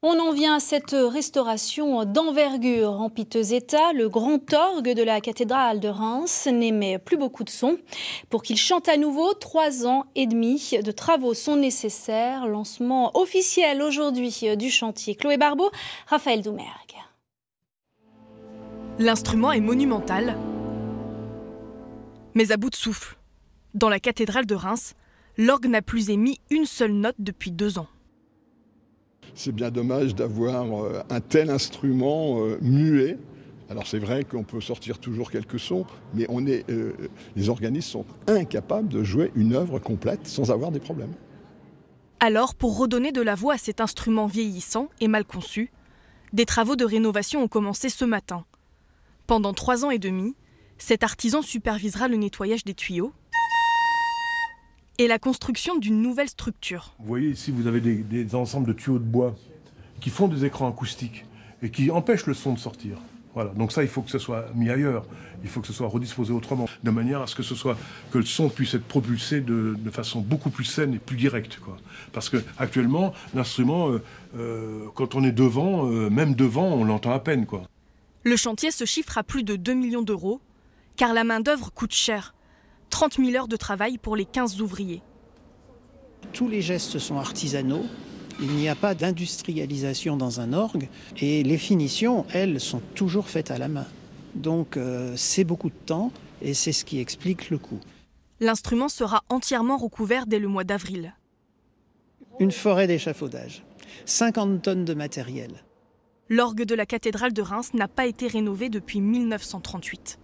On en vient à cette restauration d'envergure. En piteux état, le grand orgue de la cathédrale de Reims n'émet plus beaucoup de sons. Pour qu'il chante à nouveau, 3 ans et demi de travaux sont nécessaires. Lancement officiel aujourd'hui du chantier. Chloé Barbeau, Raphaël Doumergue. L'instrument est monumental, mais à bout de souffle. Dans la cathédrale de Reims, l'orgue n'a plus émis une seule note depuis 2 ans. C'est bien dommage d'avoir un tel instrument muet. Alors c'est vrai qu'on peut sortir toujours quelques sons, mais les organistes sont incapables de jouer une œuvre complète sans avoir des problèmes. Alors, pour redonner de la voix à cet instrument vieillissant et mal conçu, des travaux de rénovation ont commencé ce matin. Pendant 3 ans et demi, cet artisan supervisera le nettoyage des tuyaux et la construction d'une nouvelle structure. Vous voyez ici, vous avez des ensembles de tuyaux de bois qui font des écrans acoustiques et qui empêchent le son de sortir. Voilà, donc ça, il faut que ce soit mis ailleurs, il faut que ce soit redisposé autrement, de manière à ce que, le son puisse être propulsé de façon beaucoup plus saine et plus directe, quoi. Parce qu'actuellement, l'instrument, quand on est devant, même devant, on l'entend à peine, quoi. Le chantier se chiffre à plus de 2 millions d'euros, car la main-d'œuvre coûte cher. 30 000 heures de travail pour les 15 ouvriers. Tous les gestes sont artisanaux, il n'y a pas d'industrialisation dans un orgue et les finitions, elles, sont toujours faites à la main. Donc c'est beaucoup de temps et c'est ce qui explique le coût. L'instrument sera entièrement recouvert dès le mois d'avril. Une forêt d'échafaudage, 50 tonnes de matériel. L'orgue de la cathédrale de Reims n'a pas été rénové depuis 1938.